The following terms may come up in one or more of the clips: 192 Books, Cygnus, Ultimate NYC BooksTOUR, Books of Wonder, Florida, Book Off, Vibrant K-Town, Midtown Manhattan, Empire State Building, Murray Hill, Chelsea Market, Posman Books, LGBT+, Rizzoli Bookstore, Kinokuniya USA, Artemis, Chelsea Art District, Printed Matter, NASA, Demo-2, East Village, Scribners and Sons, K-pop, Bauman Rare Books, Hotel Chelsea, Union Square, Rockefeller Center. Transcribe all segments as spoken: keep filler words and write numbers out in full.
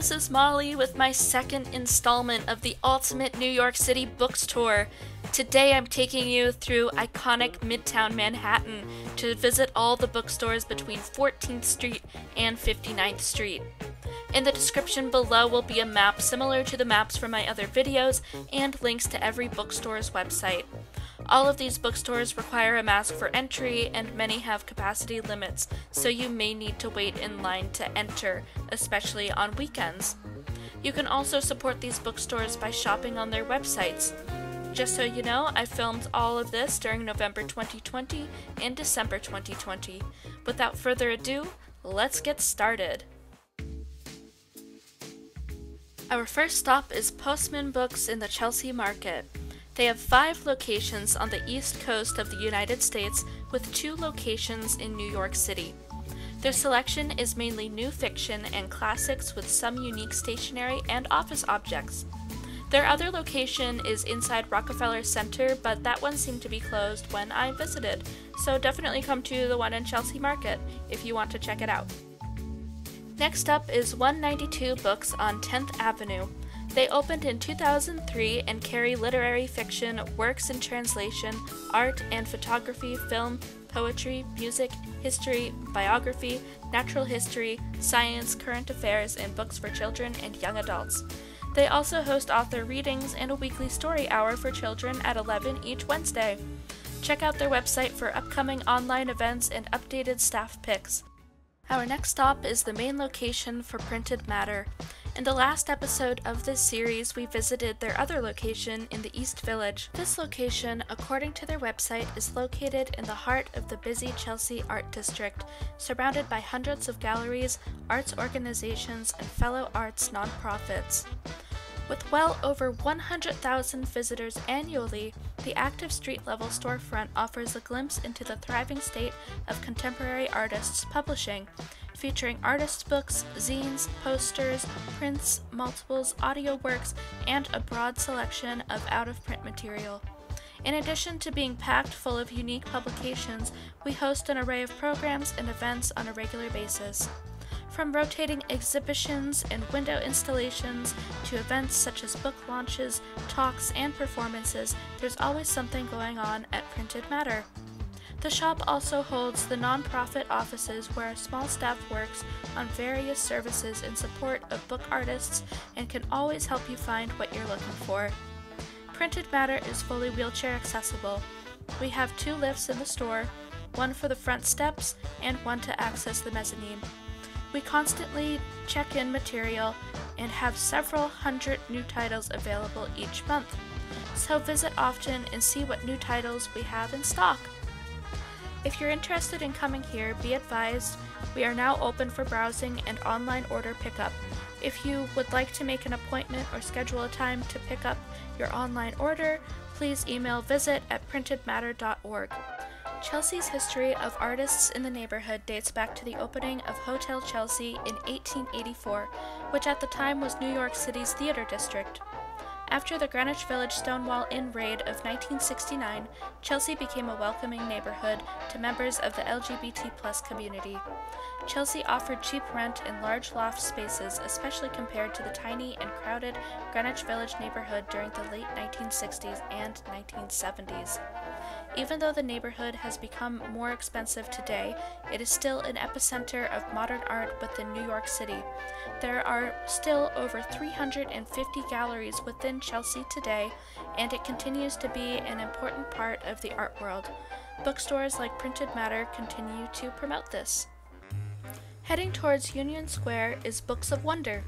this is Molly with my second installment of the Ultimate New York City Books Tour. Today I'm taking you through iconic Midtown Manhattan to visit all the bookstores between fourteenth street and fifty-ninth street. In the description below will be a map similar to the maps from my other videos and links to every bookstore's website. All of these bookstores require a mask for entry, and many have capacity limits, so you may need to wait in line to enter, especially on weekends. You can also support these bookstores by shopping on their websites. Just so you know, I filmed all of this during November twenty twenty and December twenty twenty. Without further ado, let's get started! Our first stop is Posman Books in the Chelsea Market. They have five locations on the east coast of the United States, with two locations in New York City. Their selection is mainly new fiction and classics, with some unique stationery and office objects. Their other location is inside Rockefeller Center, but that one seemed to be closed when I visited, so definitely come to the one in Chelsea Market if you want to check it out. Next up is one ninety-two Books on tenth avenue. They opened in two thousand three and carry literary fiction, works in translation, art and photography, film, poetry, music, history, biography, natural history, science, current affairs, and books for children and young adults. They also host author readings and a weekly story hour for children at eleven each Wednesday. Check out their website for upcoming online events and updated staff pics. Our next stop is the main location for Printed Matter. In the last episode of this series, we visited their other location in the East Village. This location, according to their website, is located in the heart of the busy Chelsea Art District, surrounded by hundreds of galleries, arts organizations, and fellow arts nonprofits. With well over one hundred thousand visitors annually, the active street-level storefront offers a glimpse into the thriving state of contemporary artists' publishing, featuring artists' books, zines, posters, prints, multiples, audio works, and a broad selection of out-of-print material. In addition to being packed full of unique publications, we host an array of programs and events on a regular basis. From rotating exhibitions and window installations to events such as book launches, talks, and performances, there's always something going on at Printed Matter. The shop also holds the nonprofit offices where a small staff works on various services in support of book artists and can always help you find what you're looking for. Printed Matter is fully wheelchair accessible. We have two lifts in the store, one for the front steps and one to access the mezzanine. We constantly check in material and have several hundred new titles available each month, so visit often and see what new titles we have in stock. If you're interested in coming here, be advised we are now open for browsing and online order pickup. If you would like to make an appointment or schedule a time to pick up your online order, please email visit at printed matter dot org. Chelsea's history of artists in the neighborhood dates back to the opening of Hotel Chelsea in eighteen eighty-four, which at the time was New York City's theater district. After the Greenwich Village Stonewall Inn raid of nineteen sixty-nine, Chelsea became a welcoming neighborhood to members of the L G B T plus community. Chelsea offered cheap rent in large loft spaces, especially compared to the tiny and crowded Greenwich Village neighborhood during the late nineteen sixties and nineteen seventies. Even though the neighborhood has become more expensive today, it is still an epicenter of modern art within New York City. There are still over three hundred fifty galleries within Chelsea today, and it continues to be an important part of the art world. Bookstores like Printed Matter continue to promote this. Heading towards Union Square is Books of Wonder.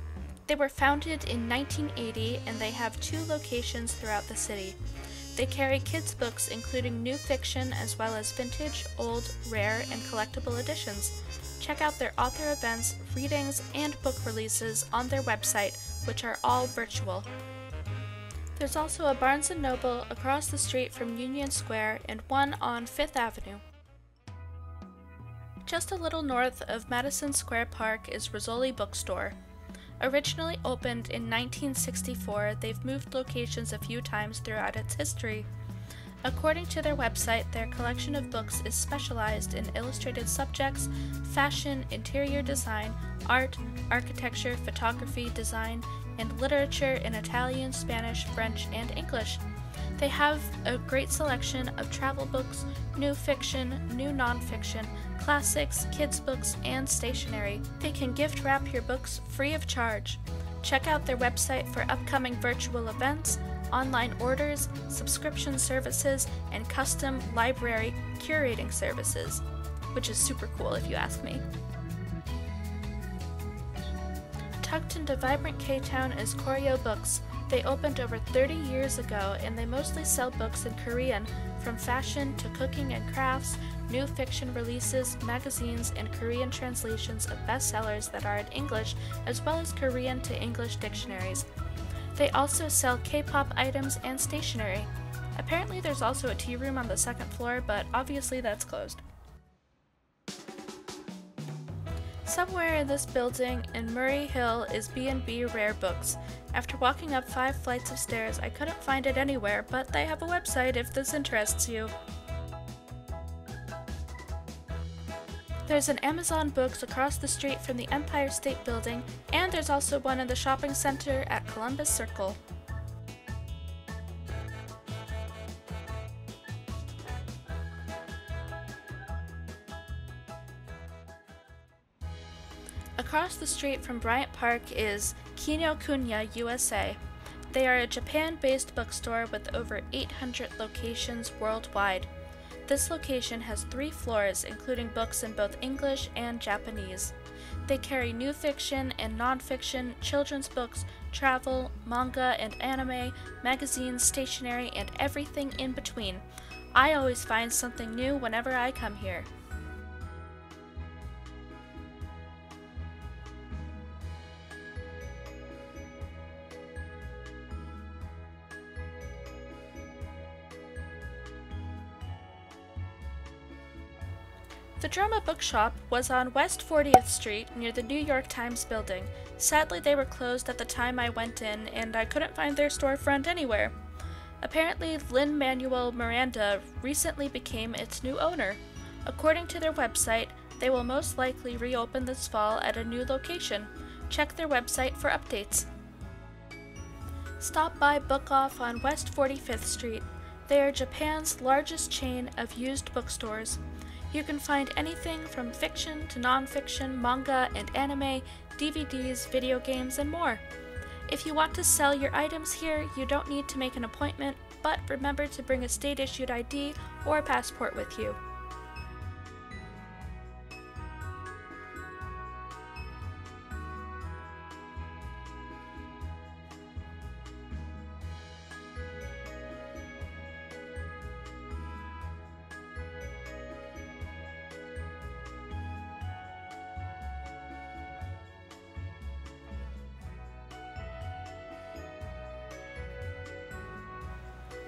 They were founded in nineteen eighty, and they have two locations throughout the city. They carry kids' books, including new fiction as well as vintage, old, rare, and collectible editions. Check out their author events, readings, and book releases on their website, which are all virtual. There's also a Barnes and Noble across the street from Union Square and one on fifth avenue. Just a little north of Madison Square Park is Rizzoli Bookstore. Originally opened in nineteen sixty-four, they've moved locations a few times throughout its history. According to their website, their collection of books is specialized in illustrated subjects, fashion, interior design, art, architecture, photography, design, and literature in Italian, Spanish, French, and English. They have a great selection of travel books, new fiction, new nonfiction, classics, kids' books, and stationery. They can gift wrap your books free of charge. Check out their website for upcoming virtual events, online orders, subscription services, and custom library curating services, which is super cool if you ask me. Tucked into Vibrant K-Town is Koryo Books. They opened over thirty years ago, and they mostly sell books in Korean, from fashion to cooking and crafts, new fiction releases, magazines, and Korean translations of bestsellers that are in English, as well as Korean to English dictionaries. They also sell K-pop items and stationery. Apparently there's also a tea room on the second floor, but obviously that's closed. Somewhere in this building in Murray Hill is B and B Rare Books. After walking up five flights of stairs, I couldn't find it anywhere, but they have a website if this interests you. There's an Amazon Books across the street from the Empire State Building, and there's also one in the shopping center at Columbus Circle. Across the street from Bryant Park is Kinokuniya U S A. They are a Japan-based bookstore with over eight hundred locations worldwide. This location has three floors, including books in both English and Japanese. They carry new fiction and nonfiction, children's books, travel, manga and anime, magazines, stationery, and everything in between. I always find something new whenever I come here. The Drama Book Shop was on West fortieth Street near the New York Times building. Sadly, they were closed at the time I went in, and I couldn't find their storefront anywhere. Apparently, Lin-Manuel Miranda recently became its new owner. According to their website, they will most likely reopen this fall at a new location. Check their website for updates. Stop by Book Off on West forty-fifth Street. They are Japan's largest chain of used bookstores. You can find anything from fiction to non-fiction, manga and anime, D V Ds, video games, and more. If you want to sell your items here, you don't need to make an appointment, but remember to bring a state-issued I D or passport with you.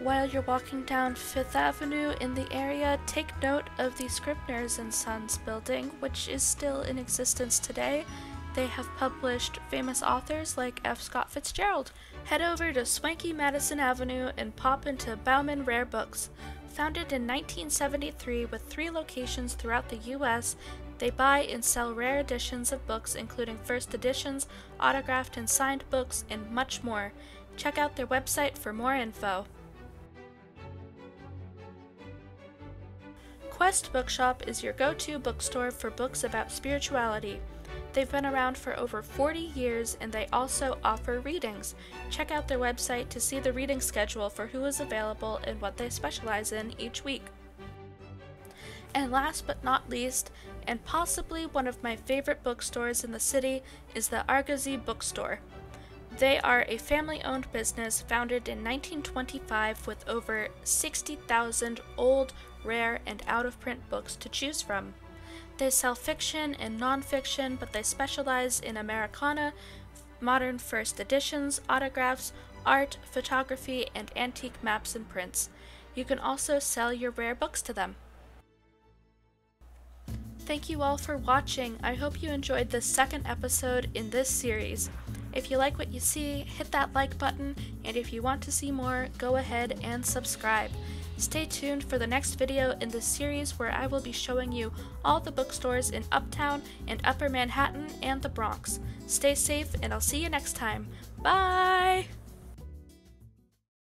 While you're walking down Fifth Avenue in the area, take note of the Scribners and Sons building, which is still in existence today. They have published famous authors like F. Scott Fitzgerald. Head over to swanky Madison Avenue and pop into Bauman Rare Books. Founded in nineteen seventy-three with three locations throughout the U S, they buy and sell rare editions of books including first editions, autographed and signed books, and much more. Check out their website for more info. Quest Bookshop is your go-to bookstore for books about spirituality. They've been around for over forty years, and they also offer readings. Check out their website to see the reading schedule for who is available and what they specialize in each week. And last but not least, and possibly one of my favorite bookstores in the city, is the Argosy Bookstore. They are a family-owned business founded in nineteen twenty-five with over sixty thousand old, rare, and out-of-print books to choose from. They sell fiction and non-fiction, but they specialize in Americana, modern first editions, autographs, art, photography, and antique maps and prints. You can also sell your rare books to them. Thank you all for watching. I hope you enjoyed this second episode in this series. If you like what you see, hit that like button, and if you want to see more, go ahead and subscribe. Stay tuned for the next video in this series where I will be showing you all the bookstores in Uptown and Upper Manhattan and the Bronx. Stay safe and I'll see you next time. Bye!